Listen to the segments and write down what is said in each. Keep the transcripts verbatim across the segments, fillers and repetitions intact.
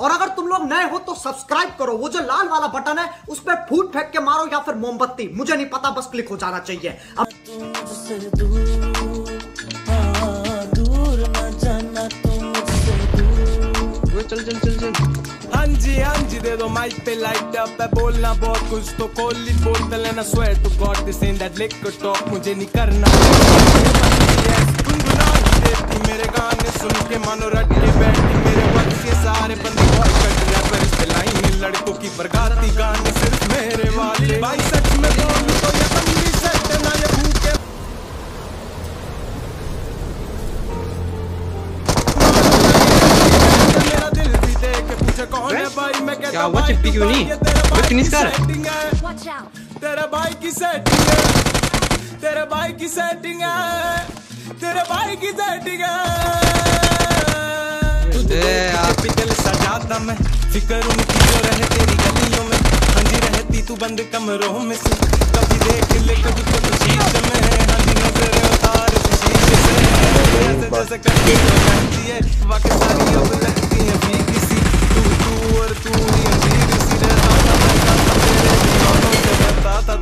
और अगर तुम लोग नए हो तो सब्सक्राइब करो, वो जो लाल वाला बटन है उस पर फूट फेंक के मारो या फिर मोमबत्ती, मुझे नहीं पता, बस क्लिक हो जाना चाहिए। अब चल चल चल चल हाँ जी हाँ जी दे दो माइक पे लाइट अप है, बोलना बहुत कुछ तो कोली बोलते लेना, swear to God this and that like talk मुझे नहीं करना। मेरे गाने सुन के मानो रट के बैठी, मेरे वक्त के सारे बंदे बहुत कट रहे पर इस लाइन में लड़कों की बरगाती गाने सिर्फ मेरे वाले। भाई सच में बोलूं तो ये बंदी सच ना ये भूखे क्या वो चिपकी क्यों नहीं? वो किस का है? तेरा भाई की सेटिंग है, तेरा भाई की सेटिंग है, तेरा भाई की सेटिंग है। तुझे आप दिल सजाता मैं, फिक्र उनकी जो रहे तेरी गलियों में, हंजी रहती तू बंद कमरों में से, कभी देख ले कभी कभी शीशे में हंजी नजरें उतार शीशे से, ऐसे जैसे करती रहती है वाकई सारी अब लगती है भीगी सी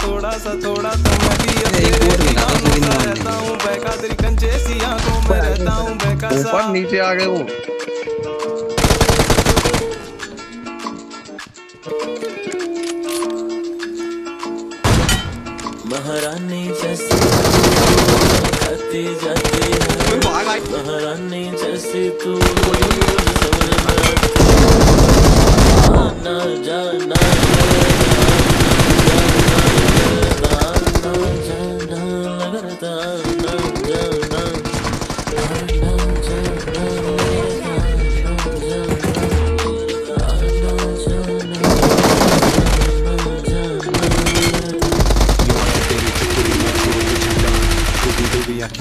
थोड़ा सा थोड़ा सा रहता हूँ बहका तेरी कंजेसी आंखों में रहता हूँ बहका सा ऊपर नीचे आ गए वो महारानी जैसी आती जाती है, महारानी जैसी तू आंखों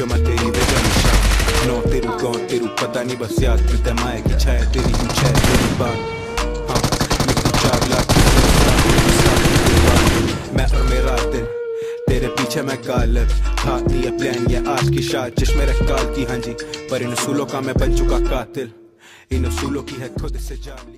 में तेरी वजह निशान नौ तेरू कौन तेरू पता नहीं बस याद करता माया की छाया तेरी की छाया तेरी बात हाँ मैं तो चार लाख मैं और मेरा दिल तेरे पीछे मैं कालर हाथ दिया प्लान या आज की शाद जिसमें रखकाल की हाँ जी पर इन उसूलों का मैं बन चुका कातिल, इन उसूलों की है खुद से जान ली।